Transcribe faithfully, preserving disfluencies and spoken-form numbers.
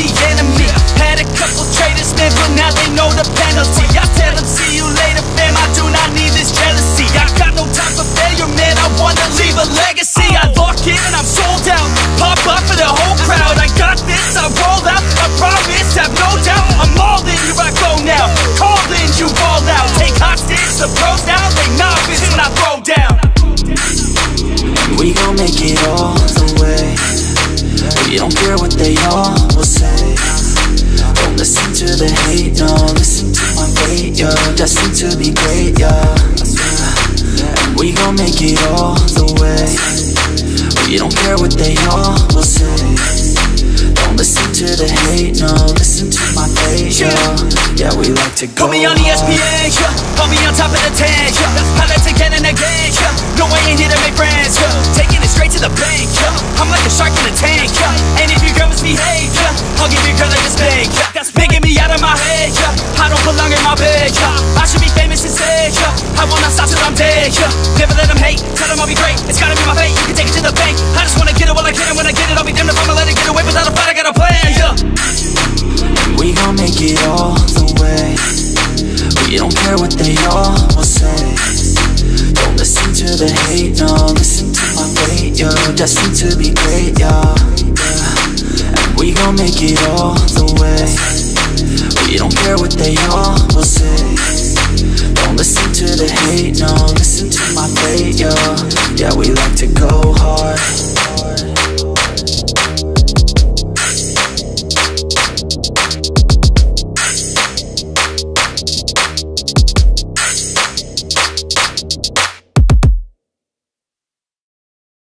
the enemy. Had a couple traitors, man, but now they know the penalty. I tell them, see you later, fam, I do not need this jealousy. I got no time for failure, man, I wanna leave a legacy. I lock in, I'm sold out, pop up for the whole crowd. I got this, I roll out, I promise, have no doubt. I'm all in, here I go now, call in, you roll out. Take hostage, the pros now, they novice when I throw down. We gon' make it all the way. We don't care what they all will say. Don't listen to the hate, no. Listen to my fate, yo. Destined to be great, yo. And we gon' make it all the way. We don't care what they all will say. Don't listen to the hate, no. Listen to my fate, yo. Yeah, we like to go. Put me on E S P N, yeah. Put me on top of the ten, yeah. Pilots again and again, yeah. No, I ain't here to make friends, yeah. Taking it straight to the bank, yeah. I'm like a shark in a tank, yeah. And if your girl misbehave, yeah, I'll give your girl a display, yeah. That's making me out of my head, yeah. I don't belong in my bed, yeah. I should be famous instead, yeah. I will not stop till I'm dead, yeah. Never let them hate, tell them I'll be great. It's gotta be my fate, you can take it to the bank. I just wanna get it while I can, and when I get it I'll be damned if I'ma let it get away. Without a fight I got a plan, yeah. We gon' make it all the way. We don't care what they all will say. Don't listen to the hate, no. Listen to my fate, yo. Destined to be great, yo. And we gon' make it all the way. We don't care what they all will say. Don't listen to the hate, no. Listen to my fate, yo. Yeah, we like to go hard.